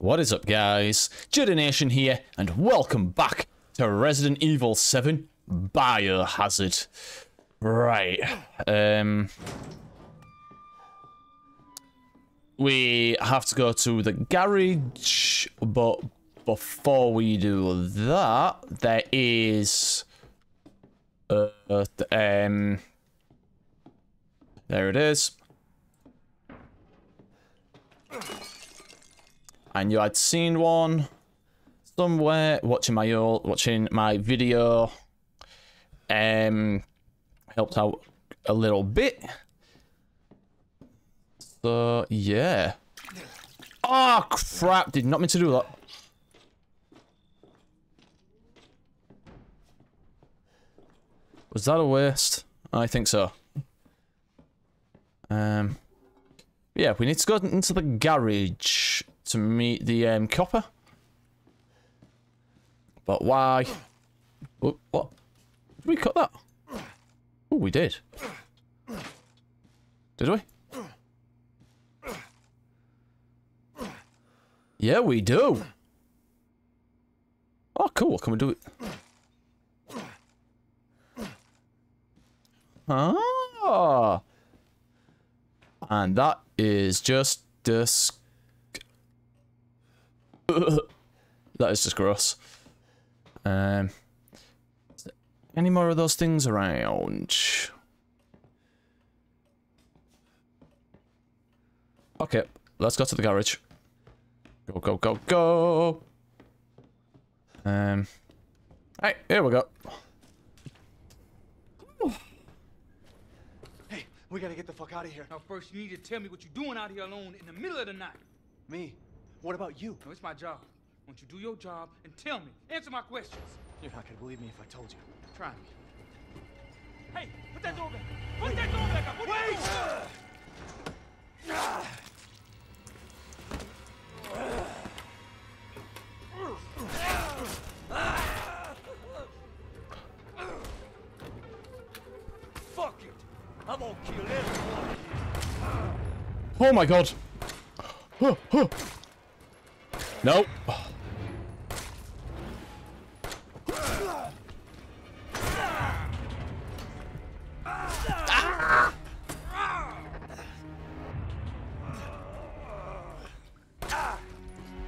What is up, guys? JettaNation here, and welcome back to Resident Evil 7 Biohazard. Right. We have to go to the garage, but before we do that, there is... there it is. I knew I'd seen one somewhere. Watching my video helped out a little bit. So yeah. Oh crap! Did not mean to do that. Was that a waste? I think so. Yeah, we need to go into the garage to meet the copper. But why? Oh, what? Did we cut that? Oh, we did. Did we? Yeah, we do. Oh, cool. Can we do it? Ah. And that is just disgusting. That is just gross. Any more of those things around? Okay, let's go to the garage. Go, go, go, go. Hey, here we go. Hey, we gotta get the fuck out of here. Now, first, you need to tell me what you're doing out here alone in the middle of the night. Me? What about you? No, it's my job. Won't you do your job and tell me? Answer my questions. You're not gonna believe me if I told you. Try me. Hey, put that door back. Put that door back up. Wait! Fuck it. I'm gonna kill everyone. Oh my god. Nope. Ah.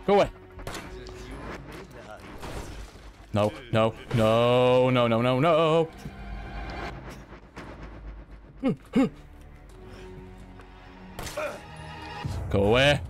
Go away. No, no, no, no, no, no, no. Go away.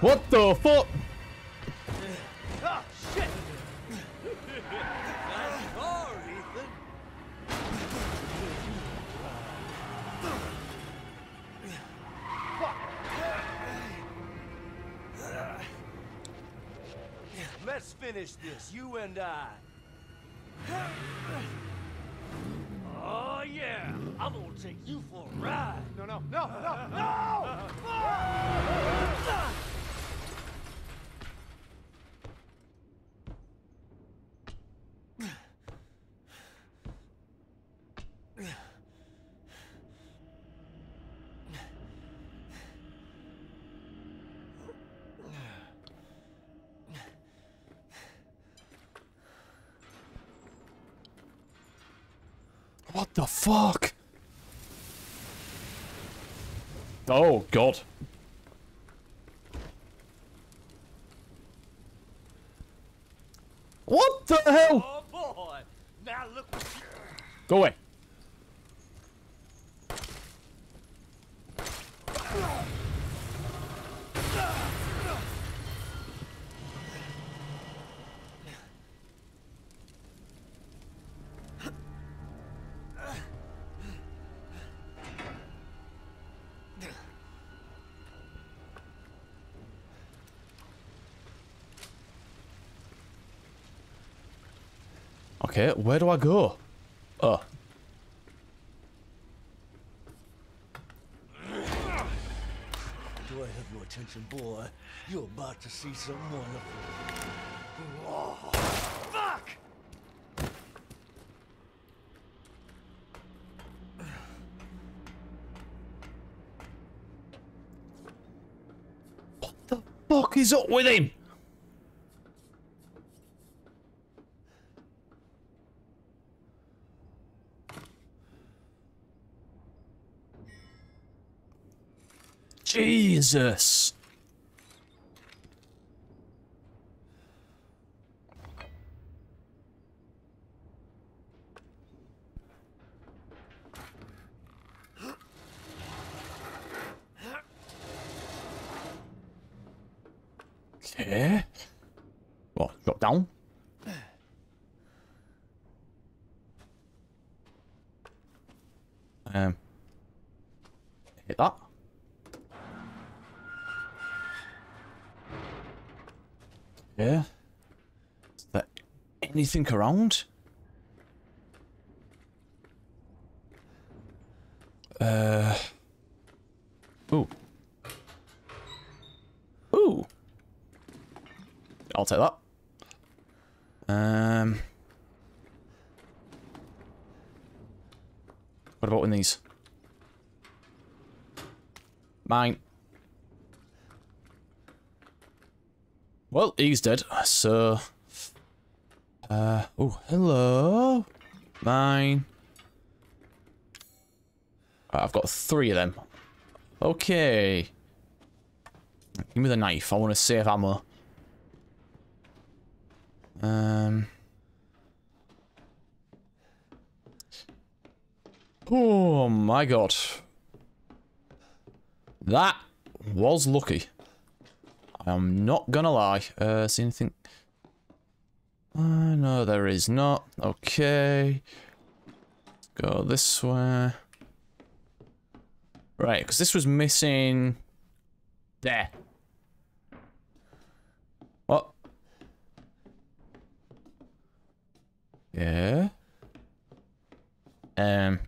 What the fuck? Oh, shit! Nice car, Ethan. Let's finish this, you and I. Oh yeah, I'm gonna take you for a ride. No, no, no, no, no! Oh! What the fuck? Oh god. What the hell? Oh boy. Now look. Go away. Okay, where do I go? Oh. Do I have your attention, boy? You're about to see some wonderful. Oh, fuck! What the fuck is up with him? Jesus. Okay. Well, drop down. Hit that. Yeah. Is there anything around? Ooh. Ooh. I'll take that. What about in these? Mine. Well, he's dead, so... oh, hello! Mine. Right, I've got 3 of them. Okay. Give me the knife, I want to save ammo. Oh my god. That was lucky. I'm not gonna lie. See anything? No, there is not. Okay. Let's go this way. Right, because this was missing... There. What? Yeah. There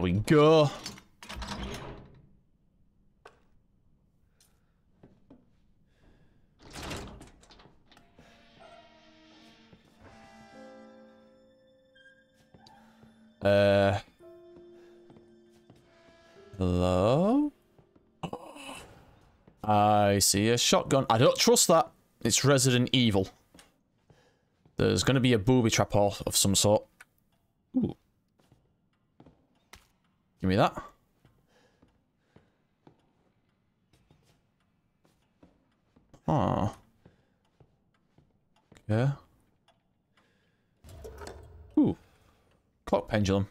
we go. Hello? I see a shotgun. I don't trust that. It's Resident Evil. There's gonna be a booby trap or of some sort. Ooh. Give me that. Ah. Yeah. Ooh. Clock pendulum.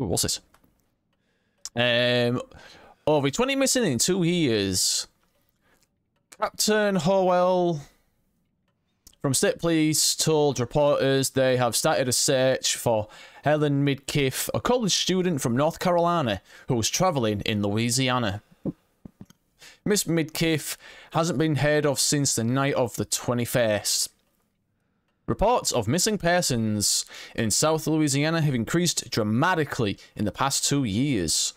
Ooh, what's this? Over 20 missing in 2 years. Captain Howell from State Police told reporters they have started a search for Helen Midkiff, a college student from North Carolina who was traveling in Louisiana. Miss Midkiff hasn't been heard of since the night of the 21st. Reports of missing persons in South Louisiana have increased dramatically in the past 2 years.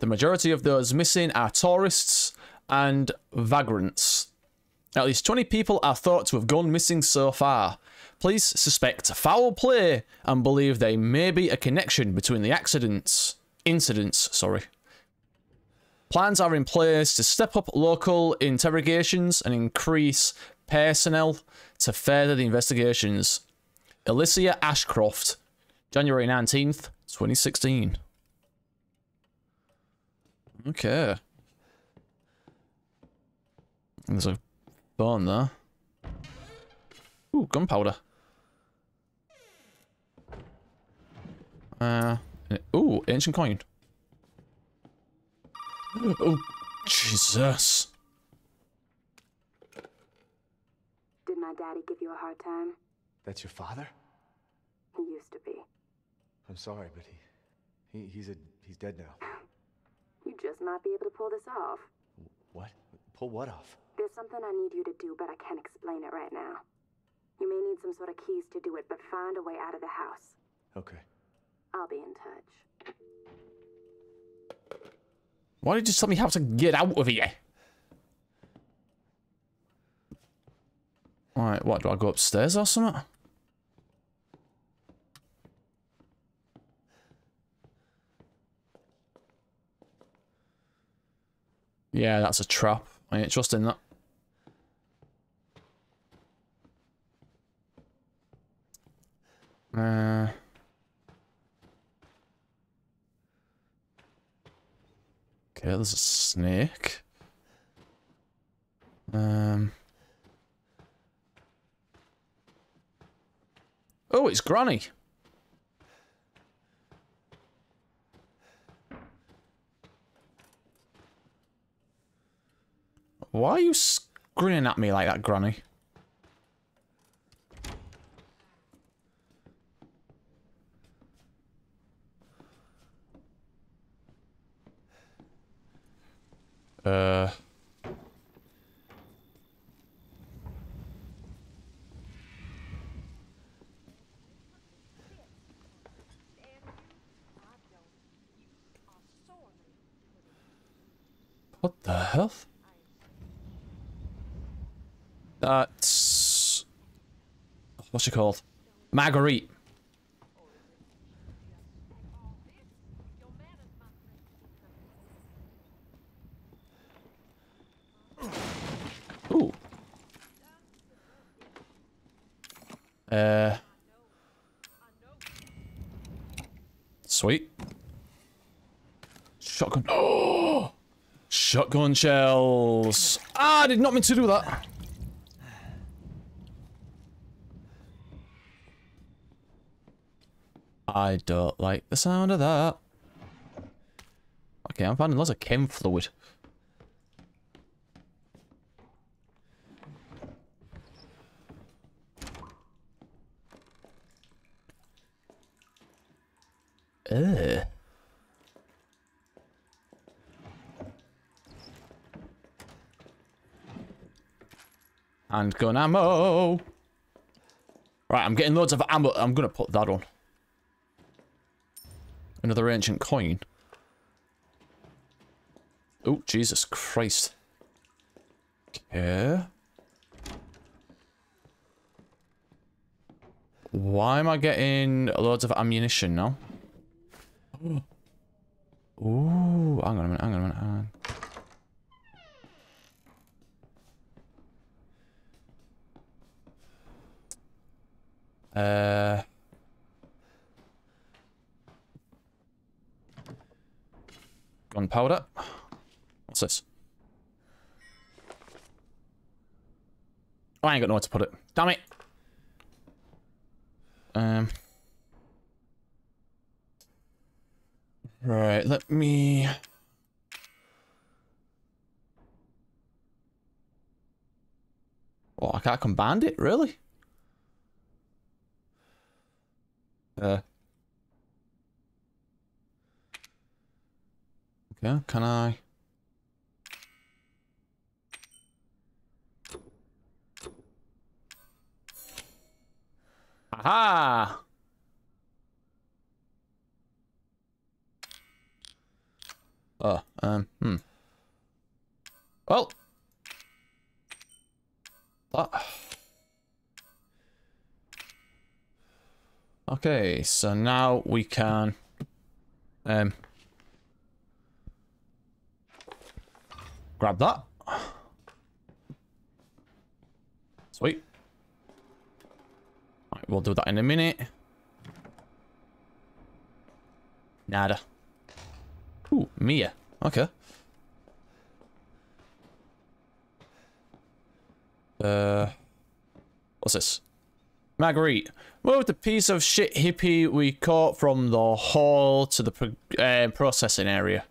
The majority of those missing are tourists and vagrants. At least 20 people are thought to have gone missing so far. Police suspect foul play and believe there may be a connection between the incidents. Plans are in place to step up local interrogations and increase personnel to further the investigations. Elycia Ashcroft, January 19th, 2016. Okay. There's a barn there. Ooh, gunpowder. Ooh, ancient coin. Oh, Jesus. Did my daddy give you a hard time? That's your father? He used to be. I'm sorry, but he's dead now. You just might be able to pull this off. What? Pull what off? There's something I need you to do, but I can't explain it right now. You may need some sort of keys to do it, but find a way out of the house. Okay. I'll be in touch. Why did you tell me how to get out of here? Alright, what, do I go upstairs or something? Yeah, that's a trap. I ain't trusting that. Okay, there's a snake. Oh, it's Granny. Why are you grinning at me like that, Granny? What the hell? That's... what's she called? Marguerite. Ooh. Sweet. Shotgun. Oh! Shotgun shells. Ah, I did not mean to do that. I don't like the sound of that. Okay, I'm finding lots of chem fluid. Ugh. Handgun ammo. Right, I'm getting loads of ammo. I'm gonna put that on. Another ancient coin. Oh, Jesus Christ. Okay. Why am I getting loads of ammunition now? Ooh, hang on a minute, hang on a minute, hang on. Gunpowder. What's this? Oh, I ain't got nowhere to put it. Damn it. Right, let me... oh, I can't combine it, really? Yeah, can I? Aha! Oh, well. Okay, so now we can, grab that. Sweet. Alright, we'll do that in a minute. Nada. Ooh, Mia. Okay. What's this? Marguerite. Moved the piece of shit hippie we caught from the hall to the processing area.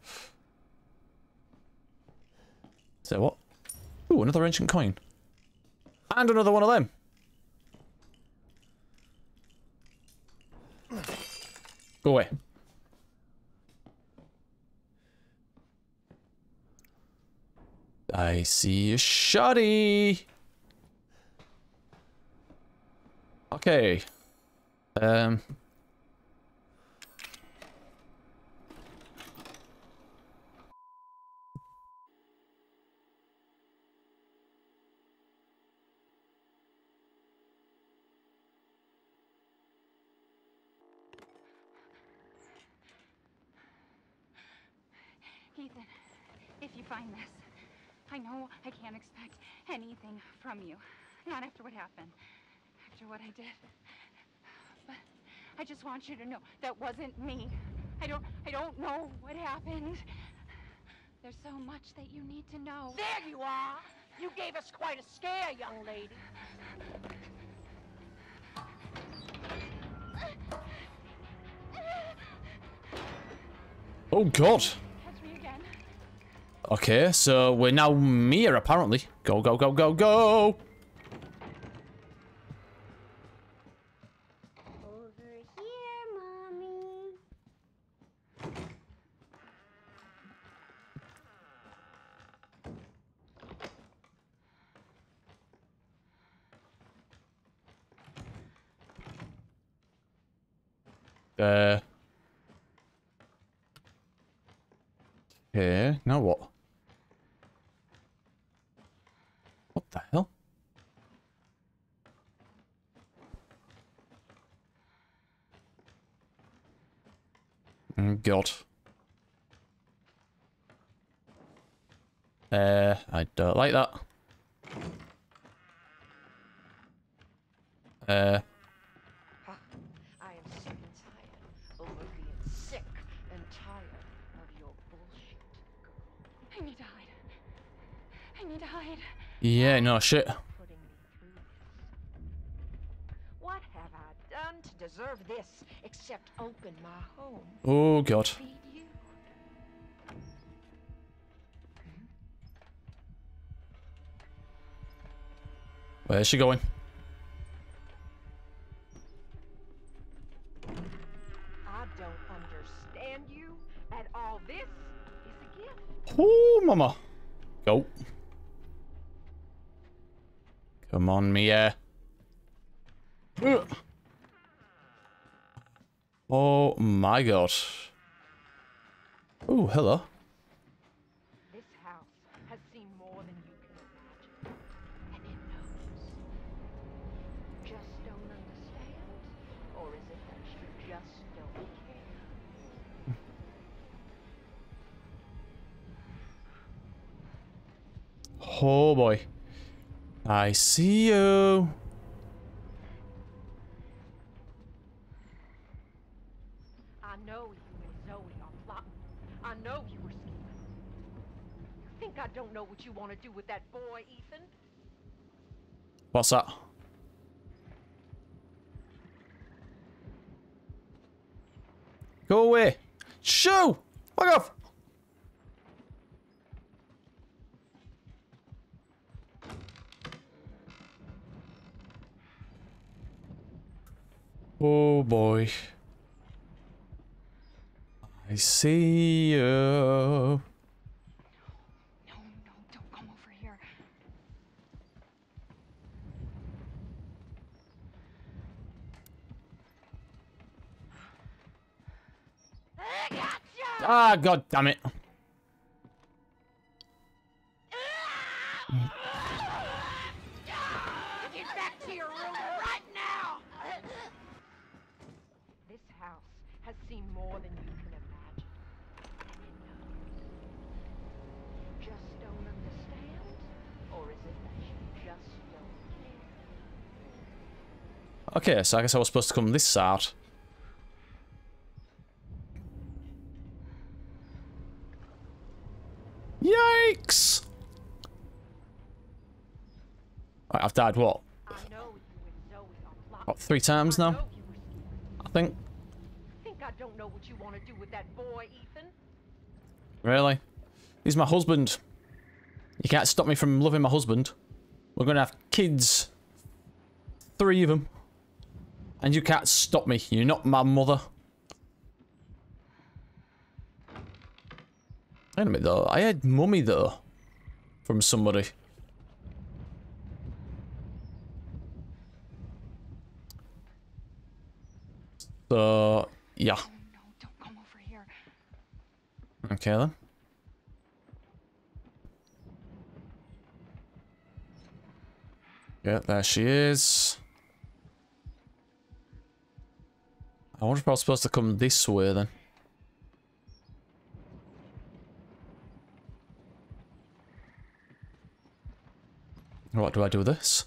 So what? Ooh, another ancient coin. And another one of them. Go away. I see a shoddy. Okay. Ethan, if you find this, I know I can't expect anything from you. Not after what happened. After what I did. But I just want you to know that wasn't me. I don't know what happened. There's so much that you need to know. There you are! You gave us quite a scare, young lady. Oh God! Okay, so we're now Mia, apparently. Go, go, go, go, go! Over here, Mommy. Okay, now what? The hell? Oh, God. I don't like that. I am sick and tired over being sick and tired of your bullshit, girl. I need to hide. I need to hide. Yeah, no shit. What have I done to deserve this except open my home? Oh God. Where's she going? I don't understand you at all. This is a gift. Oh, mama. Go. Come on, Mia. Oh my God. Oh, hello. This house has seen more than you can imagine. And it knows. Just don't understand? Or is it that you just don't care? Oh boy. I see you. I know you and Zoe are plotting. I know you were scheming. You think I don't know what you want to do with that boy, Ethan? What's that? Go away. Shoo! Fuck off! Oh boy. I see you. No, no, don't come over here. I got you! Ah, God damn it. Okay, so I guess I was supposed to come this side. Yikes! Right, I've died what? I know you and Zoe are What, 3 times now? I think. I think I don't know what you want to do with that boy, Ethan. Really? He's my husband. You can't stop me from loving my husband. We're gonna have kids. 3 of them. And you can't stop me. You're not my mother. Wait a minute though. I had mummy though. From somebody. So, yeah. Oh, no, don't come over here. Okay then. Yeah, there she is. I wonder if I was supposed to come this way then. What do I do with this?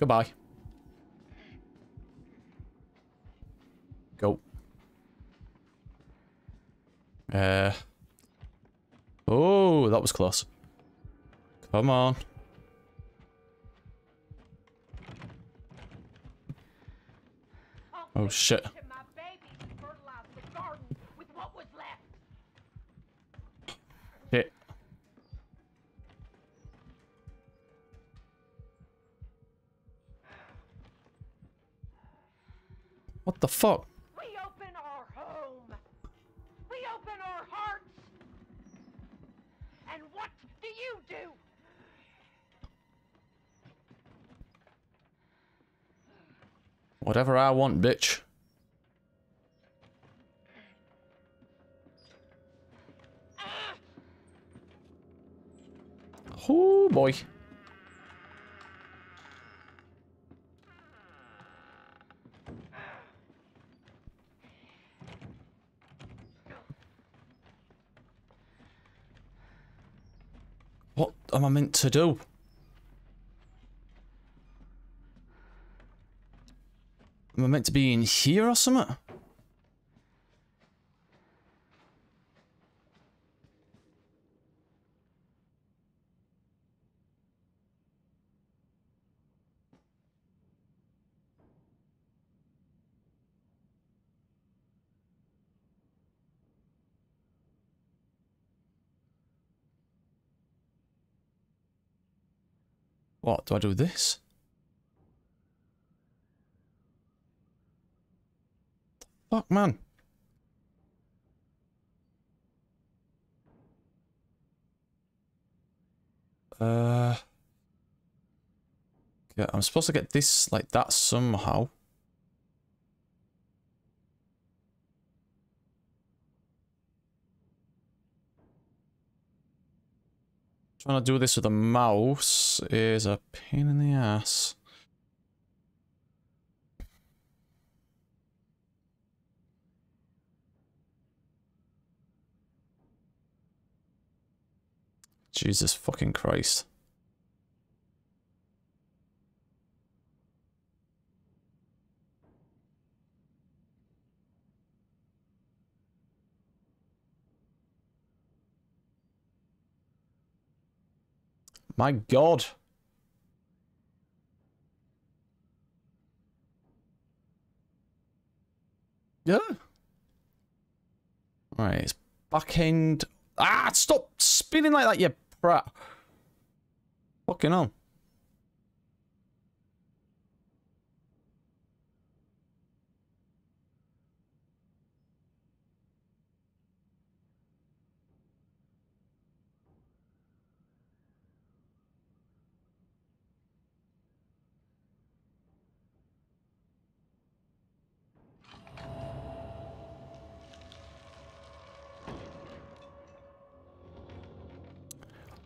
Goodbye. Go. Oh, that was close. Come on. Oh shit. Shit. What the fuck? We open our home. We open our hearts. And what do you do? Whatever I want, bitch. Oh boy. What am I meant to do? Am I meant to be in here or something? What do I do with this? Fuck, man. Yeah, I'm supposed to get this like that somehow. Trying to do this with a mouse is a pain in the ass. Jesus fucking Christ. My God. Yeah. Alright, it's back end. Ah, stop spinning like that, you brat. Fucking hell.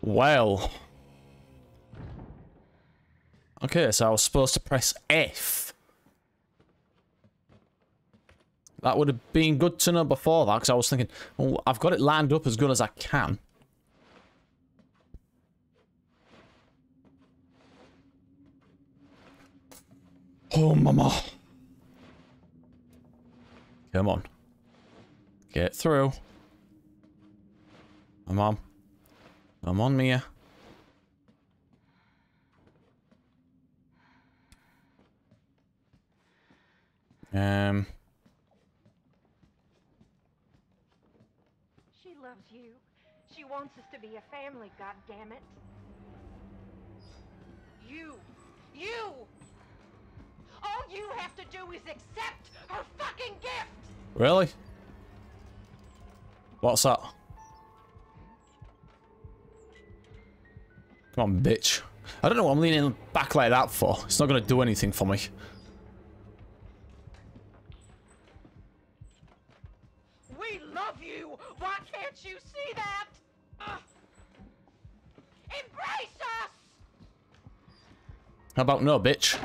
Well. Okay, so I was supposed to press F. That would have been good to know before that, because I was thinking, oh, I've got it lined up as good as I can. Oh, mama. Come on. Get through. Come on. Come on, Mia. She loves you. She wants us to be a family, goddammit. You! All you have to do is accept her fucking gift! Really? What's that? Come on, bitch. I don't know what I'm leaning back like that for. It's not gonna do anything for me. We love you! Why can't you see that? Embrace us! How about no, bitch?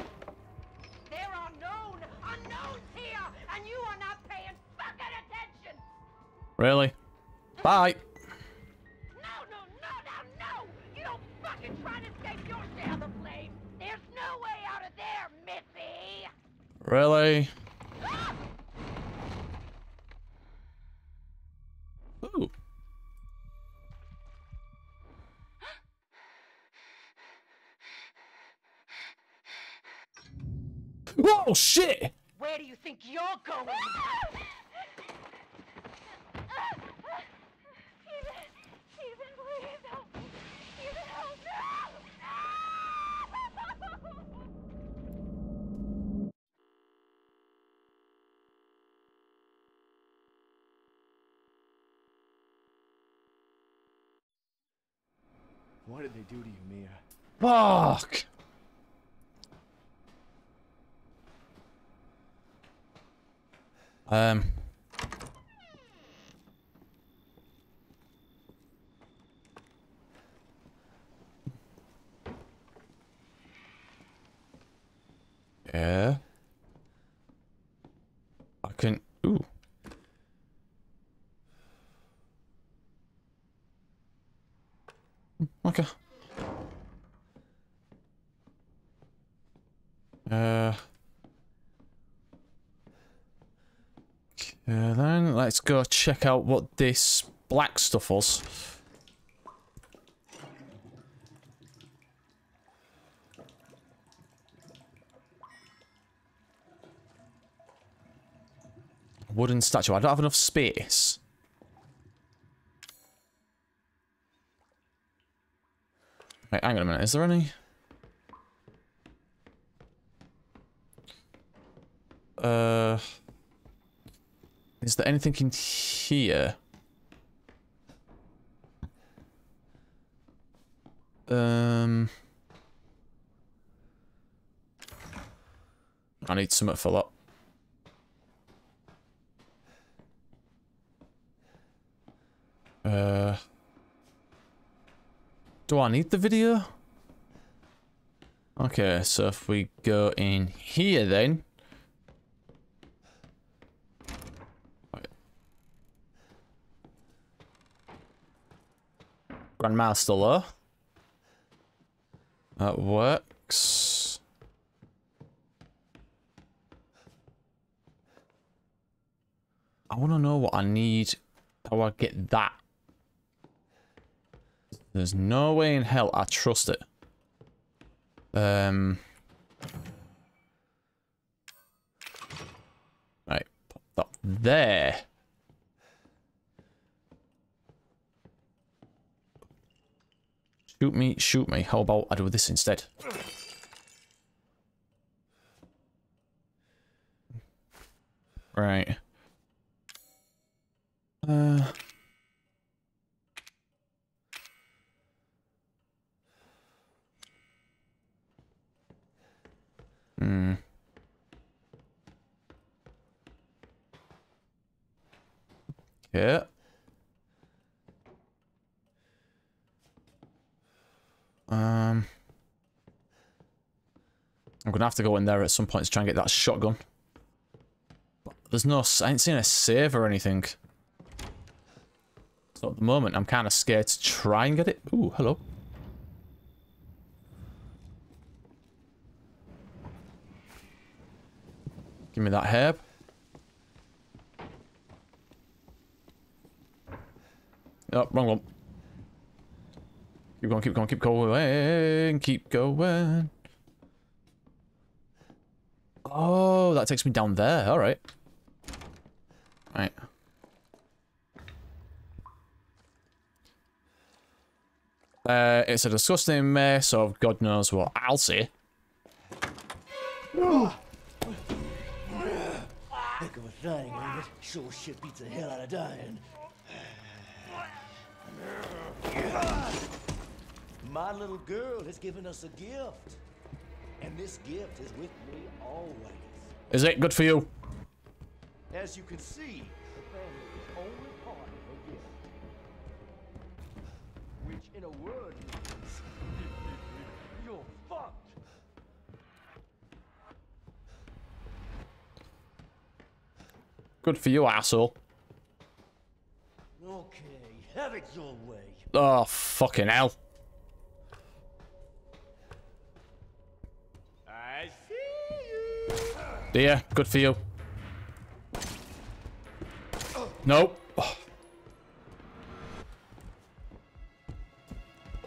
There are known unknowns here, and you are not paying fucking attention! Really? Bye! Really? Ooh. Whoa, shit! Where do you think you're going? What did they do to you, Mia? Fuck! Yeah. I can... Ooh. Okay. Okay, then let's go check out what this black stuff was. Wooden statue. I don't have enough space. Wait, hang on a minute, is there any? Is there anything in here? I need something for that. Do I need the video? Okay, so if we go in here then. Right. Grandma's still there. That works. I want to know what I need. How I get that. There's no way in hell I trust it. Right, pop that there. Shoot me, shoot me. How about I do this instead? Right. Yeah. I'm gonna have to go in there at some point to try and get that shotgun. But there's no, I ain't seen a save or anything. So at the moment, I'm kind of scared to try and get it. Ooh, hello. Give me that herb. Oh, wrong one. Keep going, keep going, keep going, keep going. Oh, Oh, that takes me down there. All right. Right. It's a disgusting mess of God knows what. I'll see. Oh. Heck of a thing, ain't it? Sure shit beats the hell out of dying. My little girl has given us a gift. And this gift is with me always. Is it good for you? As you can see, the family is only part of a gift. Which, in a word, means you're fucked. Good for you, asshole. Okay, have it your way. Oh, fucking hell. I see you. Yeah, good for you. Nope.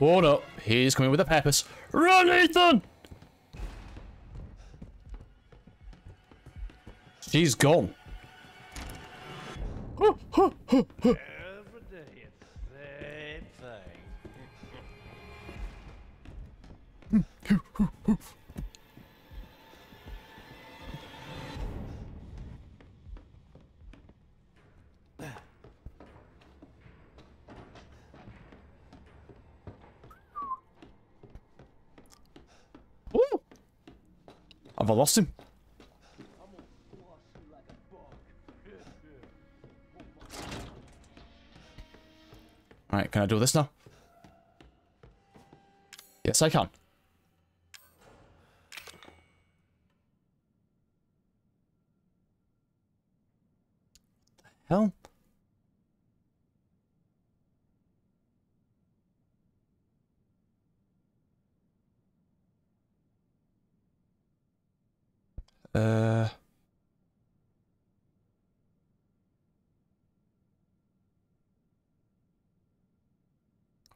Oh no, he's coming with the peppers. Run, Ethan! She's gone. Every day it's the same thing. Have I lost him? Alright, can I do this now? Yes, I can. Hell?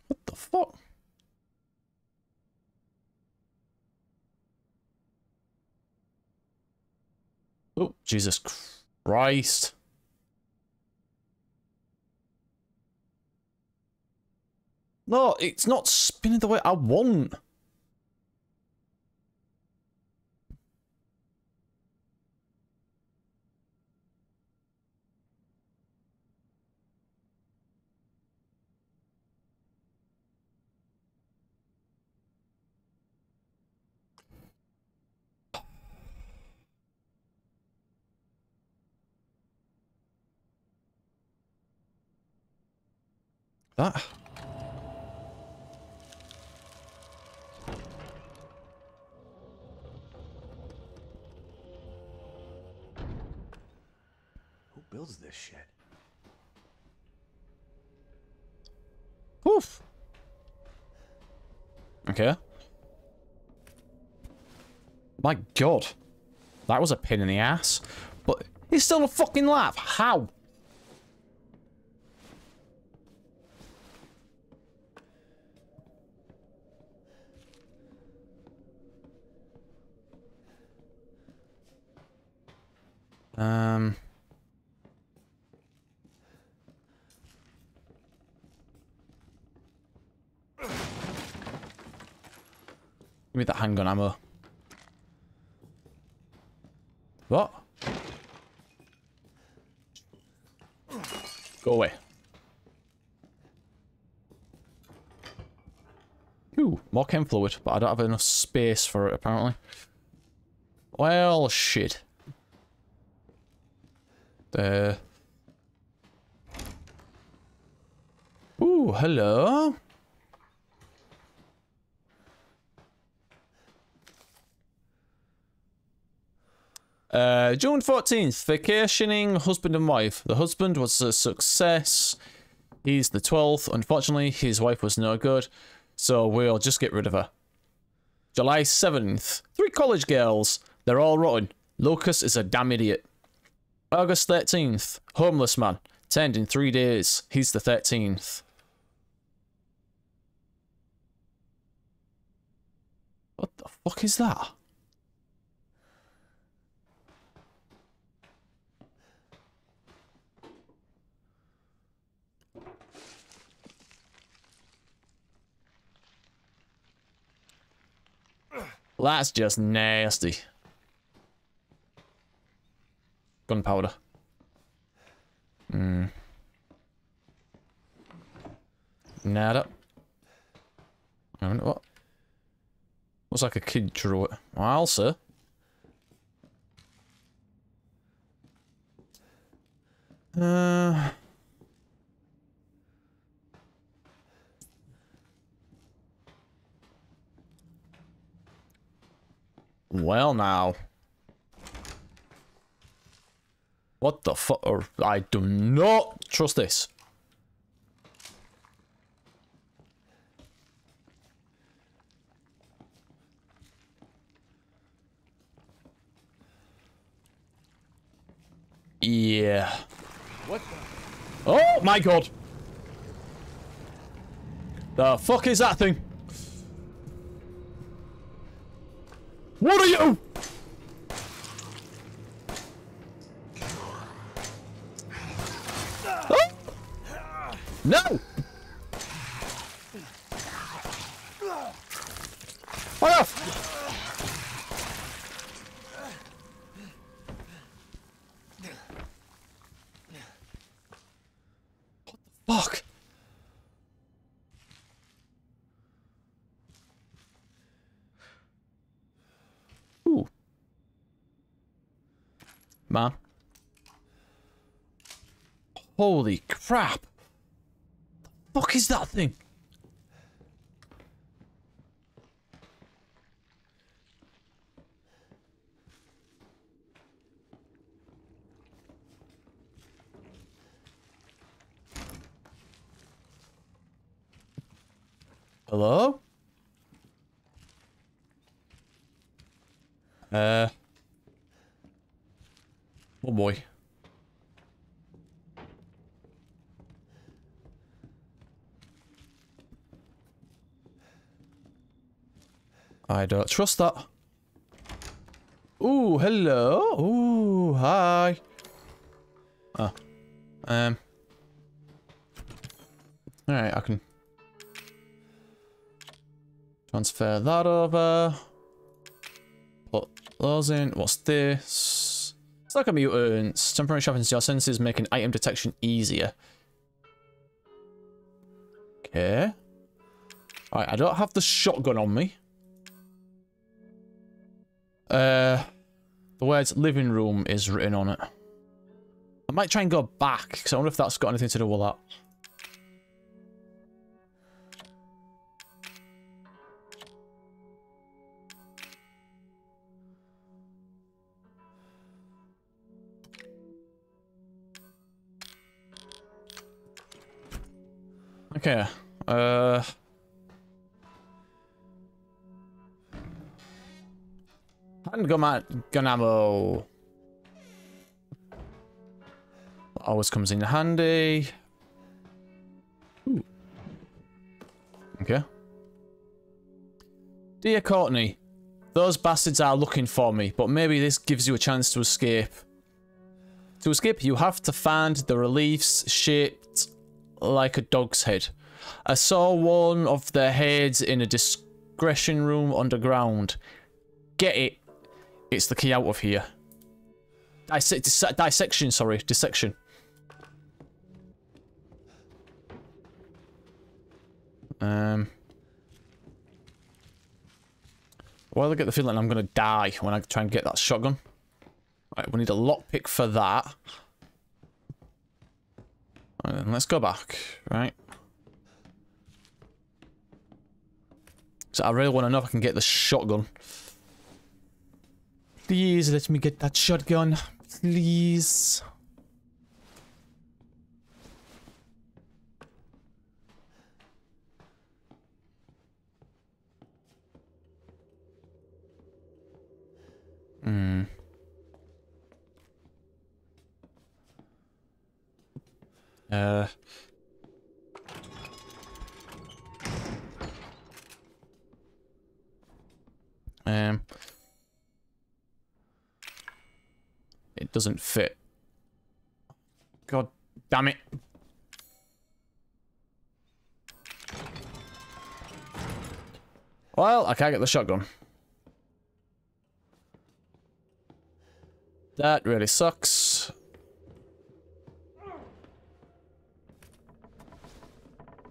What the fuck? Oh, Jesus Christ. No, it's not spinning the way I want. That. Who builds this shit? Oof. Okay. My God, that was a pain in the ass. But he's still a fucking laugh. How? Give me that handgun ammo. What? Go away. Ooh, more chem fluid, but I don't have enough space for it apparently. Well, shit. Ooh, hello. June 14th, vacationing husband and wife. The husband was a success. He's the 12th. Unfortunately, his wife was no good, so we'll just get rid of her. July 7th, three college girls. They're all rotten. Lucas is a damn idiot. August 13th, homeless man, 10 in 3 days. He's the 13th. What the fuck is that? Well, that's just nasty. Gunpowder. Hmm. Nada. I wonder what. Looks like a kid drew it. Well, sir. Well, now. What the fuck? I do not trust this. Yeah. What? Oh my god! The fuck is that thing? What are you? Oh! No! Fire! Fuck. Ooh. Man. Holy crap. The fuck is that thing? Hello? Oh boy. I don't trust that. Ooh, hello. Ooh, hi. Ah. Alright, I can transfer that over. Put those in. What's this? It's like a mutant. Temporary sharpens your senses, making item detection easier. Okay. Alright, I don't have the shotgun on me. The words living room is written on it. I might try and go back, because I wonder if that's got anything to do with that. Okay, handgun ammo. Always comes in handy. Ooh. Okay. Dear Courtney, those bastards are looking for me, but maybe this gives you a chance to escape. To escape, you have to find the reliefs shaped like a dog's head. I saw one of their heads in a discretion room underground. Get it. It's the key out of here. Dissection, sorry. Dissection. Well, I get the feeling I'm going to die when I try and get that shotgun. Right, we need a lockpick for that. Right, then, let's go back, right? So I really want to know if I can get the shotgun. Please let me get that shotgun, please. Hmm. It doesn't fit. God damn it. Well, I can't get the shotgun. That really sucks.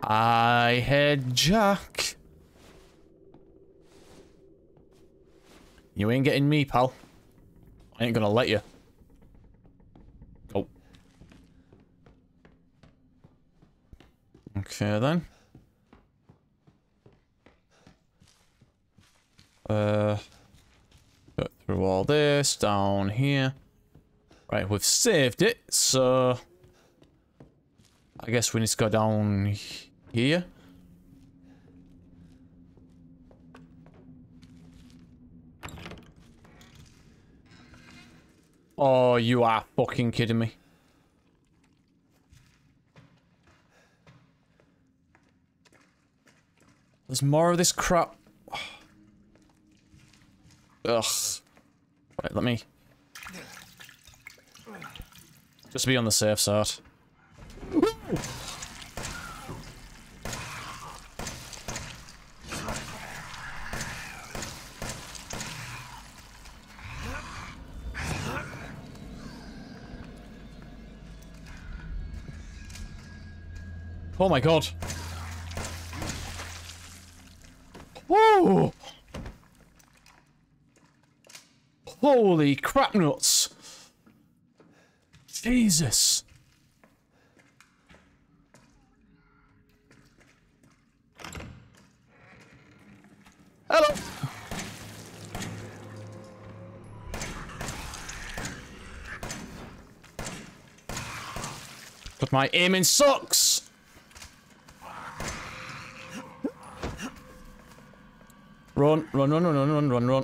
I had Jack. You ain't getting me, pal. I ain't gonna let you. Go. Okay then. Go through all this down here. Right, we've saved it, so I guess we need to go down here. Oh, you are fucking kidding me. There's more of this crap. Ugh. Right, let me... just be on the safe side. Oh my god. Whoa! Holy crap nuts. Jesus. Hello. But my aiming sucks. Run, run, run, run, run, run, run, run.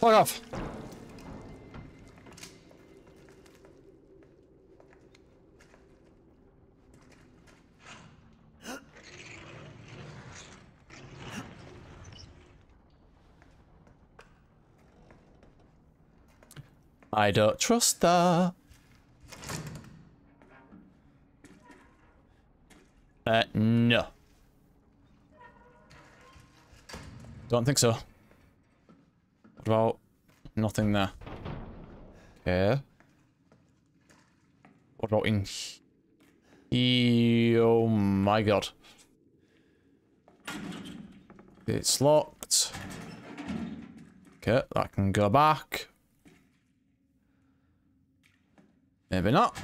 Fuck off. I don't trust that. No. Don't think so. What about nothing there? Okay. What about in... oh my god. It's locked. Okay, that can go back. Maybe not.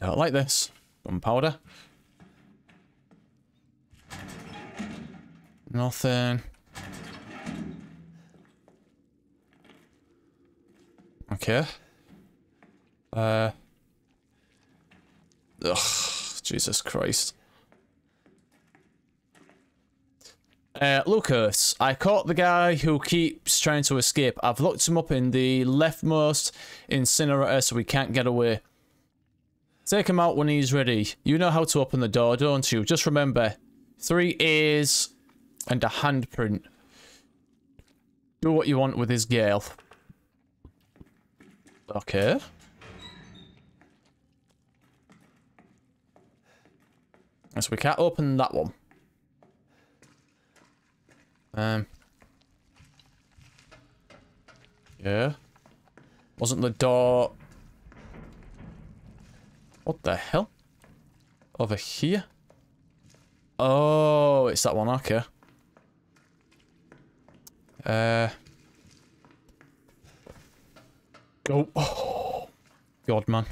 I don't like this. Gunpowder. Nothing. Okay. Ugh. Jesus Christ. Lucas, I caught the guy who keeps trying to escape. I've locked him up in the leftmost incinerator so we can't get away. Take him out when he's ready. You know how to open the door, don't you? Just remember, 3 A's and a handprint. Do what you want with his girl. Okay. So we can't open that one. Yeah. Wasn't the door... what the hell? Over here? Oh, it's that one, okay. Go. Oh, god, man.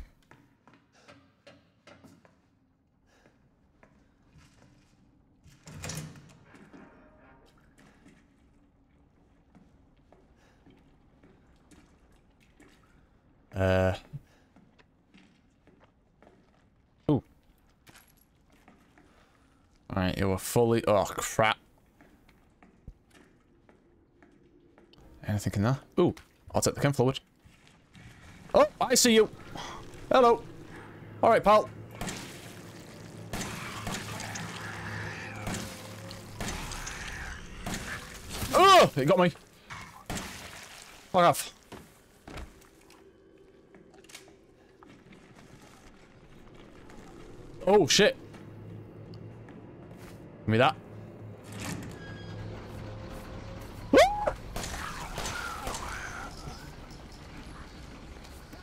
Right, you were fully... oh, crap. Anything in there? Ooh, I'll take the chem forward. Oh, I see you. Hello. All right, pal. Oh, it got me. Fuck off. Oh, shit. Give me that.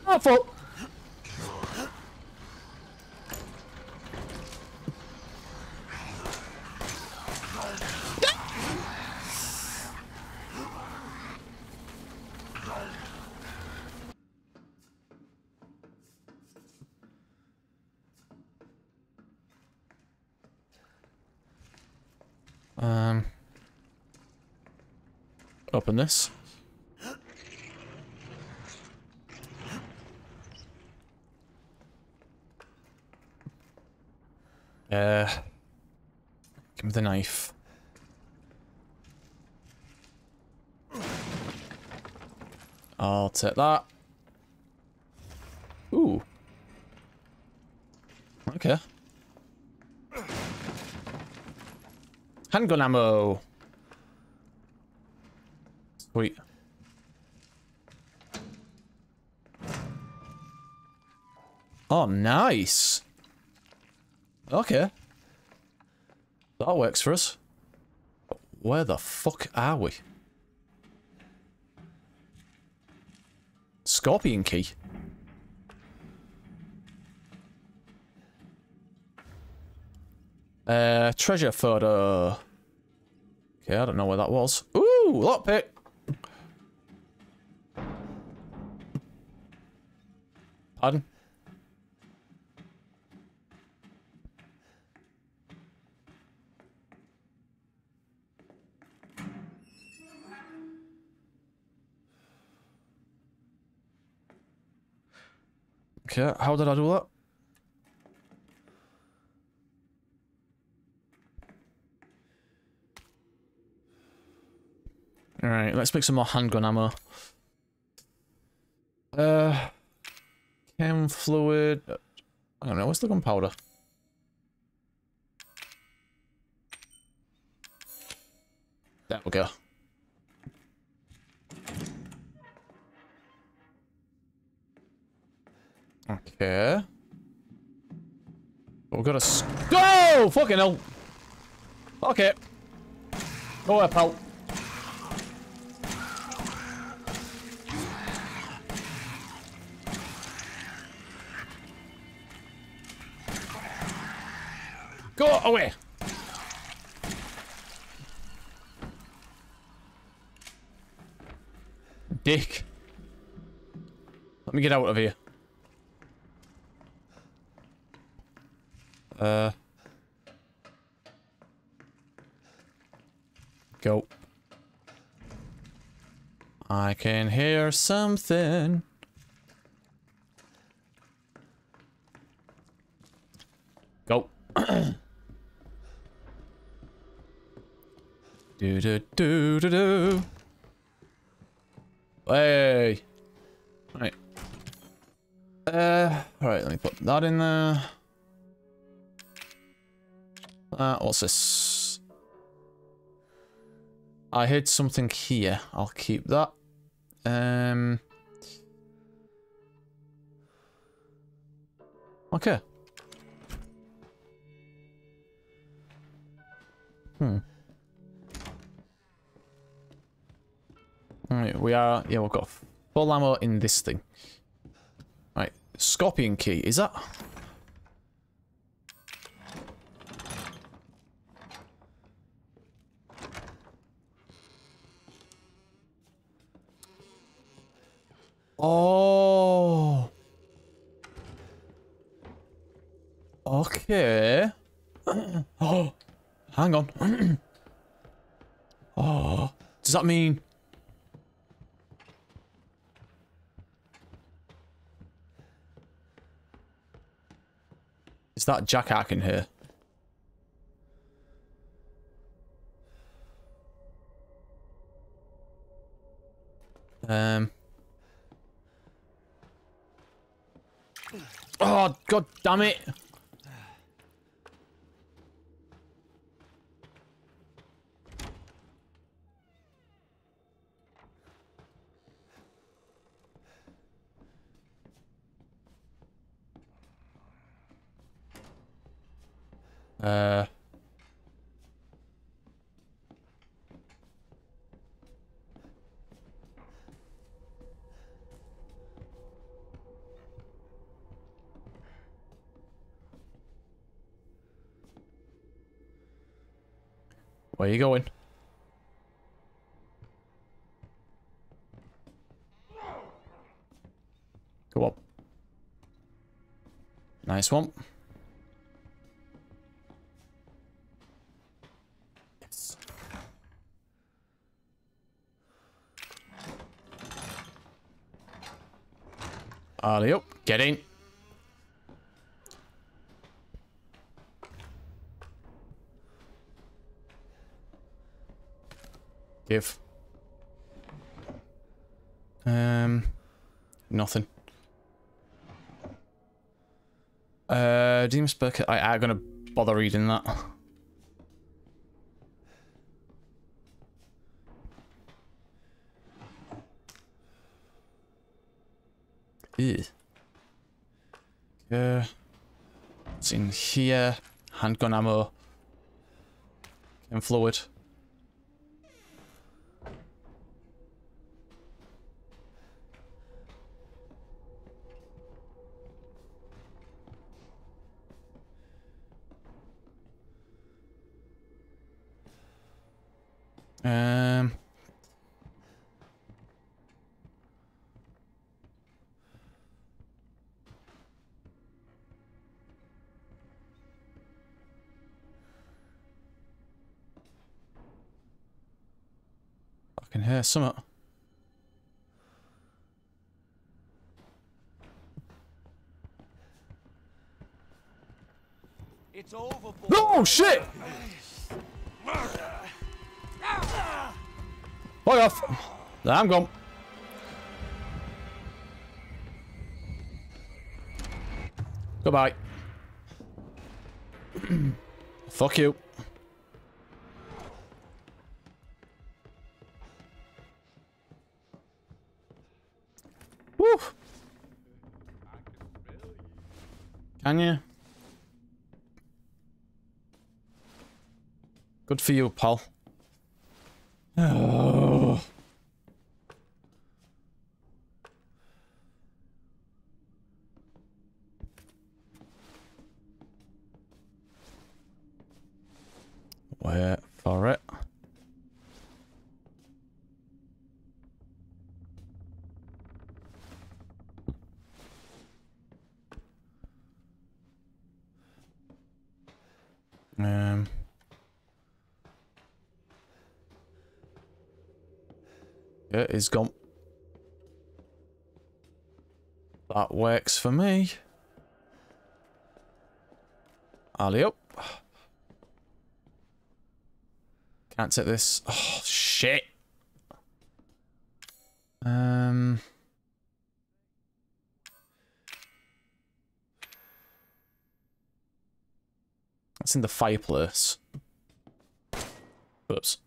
Not fault. Open this. Give me the knife. I'll take that. Ooh. Okay. Handgun ammo. Sweet. Oh, nice. Okay. That works for us. But where the fuck are we? Scorpion key. Treasure photo. Okay, I don't know where that was. Ooh, lockpick. Pardon? Okay, how did I do that? Alright, let's make some more handgun ammo. Chem fluid... I don't know, what's the gunpowder? There we go. Okay. But we've got to... Go! Oh, fucking hell! Okay. Go away, pal. Go away! Dick. Let me get out of here. Go. I can hear something. Go. Do do do do do. Hey. Right. Alright, let me put that in there. What's this? I hid something here. I'll keep that. Okay. Alright, we are... Yeah, we've got full ammo in this thing. Right. Scorpion key. Is that... Oh. Okay. Oh. Hang on. Oh. Does that mean... Is that Jack hacking here? Oh, god damn it. Where are you going? Go up. Nice one. Yes. Alley up. Get in. Give. Nothing. Deem spec. I'm gonna bother reading that. Ew. What's in here? Handgun ammo. And fluid. I can hear something. It's over, boy. Oh shit! Fuck off. I'm gone. Goodbye. Fuck you. Woo. Can you? Good for you, pal. Oh. Wait for it. Yeah, it's gone. That works for me. Alley up. Can't take this. Oh, shit. That's in the fireplace. Oops.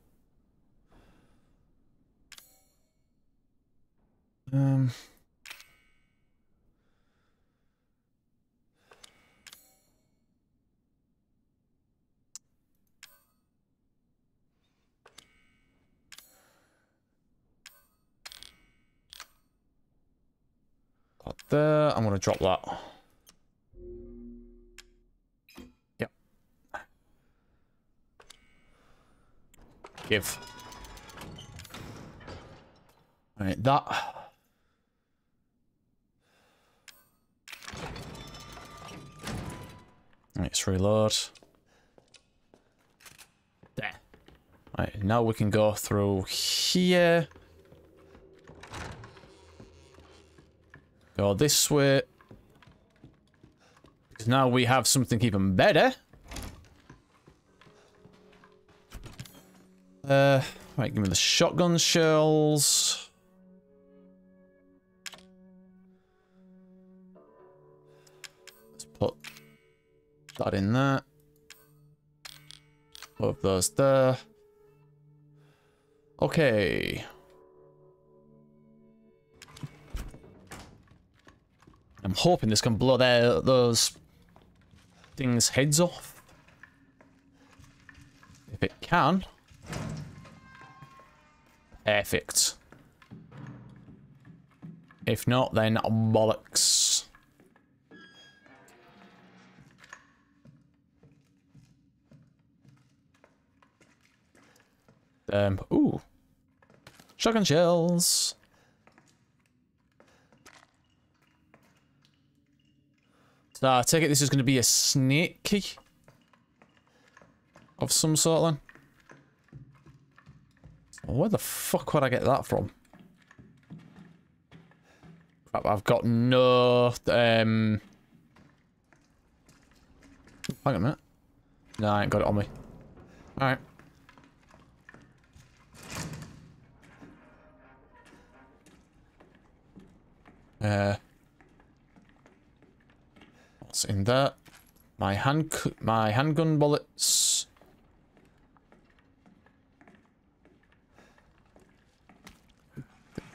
Up there, I'm gonna drop that. Yep. Give. Alright, that. Let's reload. There. Right, now we can go through here. Go this way. Because now we have something even better. Right, give me the shotgun shells. That in there. Of those there. Okay. I'm hoping this can blow those things' heads off. If it can. Perfect. If not, then bollocks. Ooh. Shotgun shells. So I take it this is going to be a snake key of some sort then. Where the fuck would I get that from? Crap, I've got no... Hang on a minute. No, I ain't got it on me. Alright. What's in there? My handgun bullets.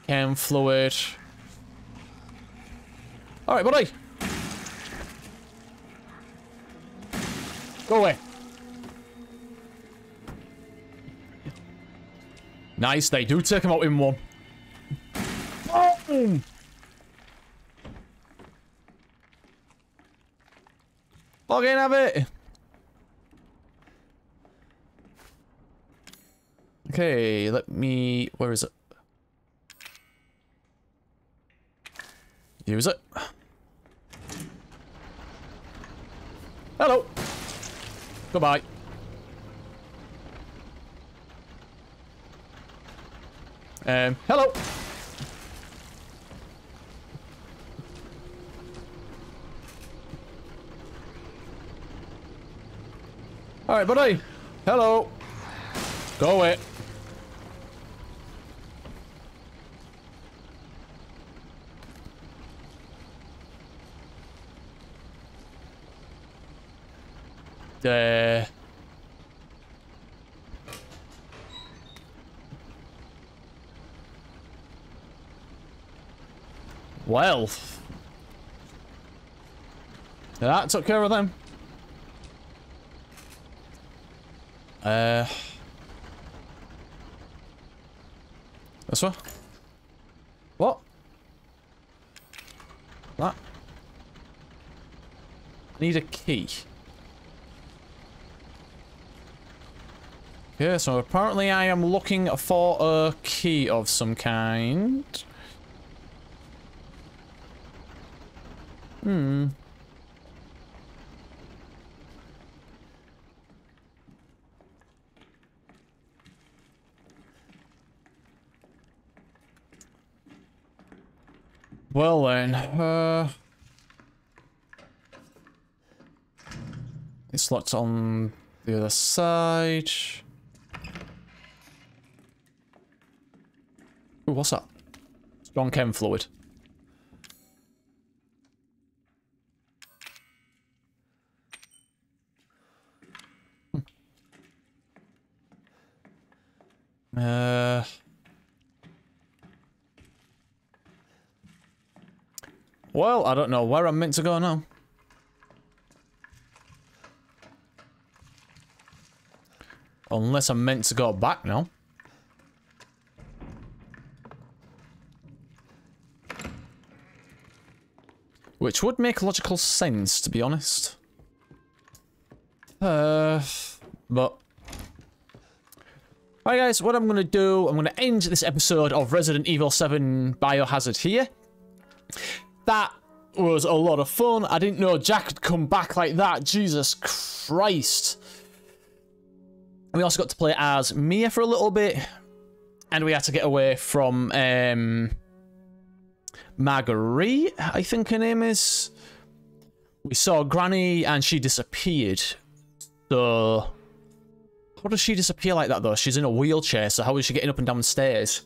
Chem fluid. All right, buddy. Go away. Nice. They do take him out in one. Oh. Log in, have it! Okay, let me... Where is it? Use it. Hello! Goodbye. Hello! Alright, buddy. Hello. Go away. There. Well. That took care of them. This one? What? That? Need a key. Yeah, so apparently I am looking for a key of some kind. Hmm. Well then, it's locked on the other side. Ooh, what's that? Strong chem fluid. Well, I don't know where I'm meant to go now. Unless I'm meant to go back now. Which would make logical sense, to be honest. But... Alright guys, what I'm going to do, I'm going to end this episode of Resident Evil 7 Biohazard here. That was a lot of fun. I didn't know Jack had come back like that. Jesus Christ. We also got to play as Mia for a little bit. And we had to get away from Marguerite, I think her name is. We saw Granny and she disappeared. So, how does she disappear like that though? She's in a wheelchair, so how is she getting up and down the stairs?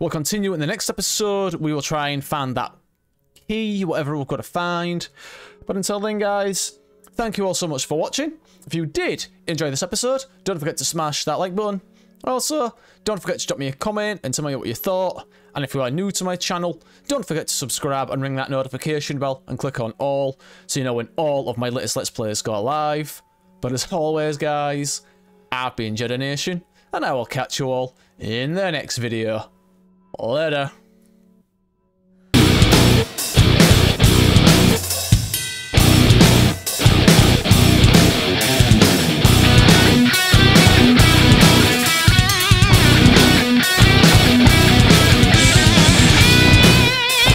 We'll continue in the next episode. We will try and find that key, whatever we've got to find. But until then, guys, thank you all so much for watching. If you did enjoy this episode, don't forget to smash that like button. Also, don't forget to drop me a comment and tell me what you thought. And if you are new to my channel, don't forget to subscribe and ring that notification bell and click on all so you know when all of my latest Let's Plays go live. But as always, guys, I've been JettaNation, and I will catch you all in the next video. Later.